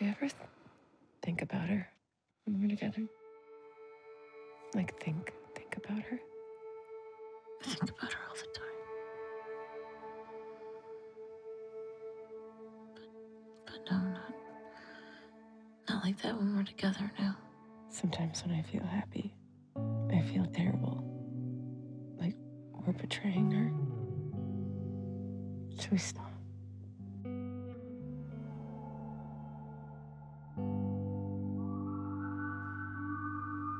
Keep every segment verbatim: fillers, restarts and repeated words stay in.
Do you ever th think about her when we're together? Like, think, think about her? I think about her all the time. But, but no, not, not like that when we're together now. Sometimes when I feel happy, I feel terrible. Like we're betraying her. Should we stop?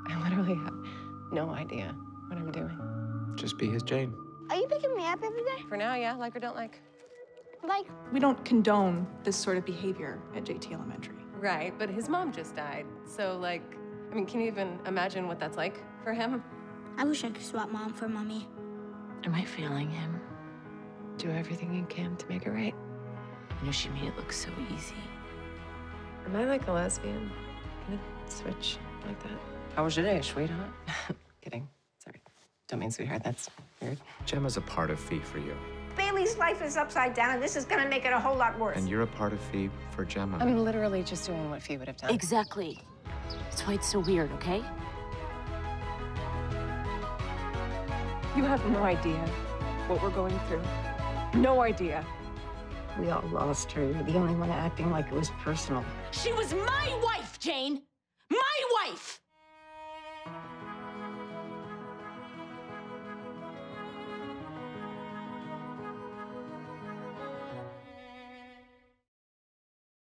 I literally have no idea what I'm doing. Just be his Jane. Are you picking me up every day? For now, yeah. Like or don't like. Like. We don't condone this sort of behavior at J T Elementary. Right, but his mom just died, so like, I mean, can you even imagine what that's like for him? I wish I could swap mom for mommy. Am I failing him? Do everything you can to make it right. I know she made it look so easy. Am I like a lesbian? Can it switch like that? How was your day, sweetheart? Kidding. Sorry. Don't mean sweetheart. That's weird. Gemma's a part of Phi for you. Bailey's life is upside down, and this is gonna make it a whole lot worse. And you're a part of Phi for Gemma. I'm literally just doing what Phi would have done. Exactly. That's why it's so weird, okay? You have no idea what we're going through. No idea. We all lost her. You're the only one acting like it was personal. She was my wife, Jane!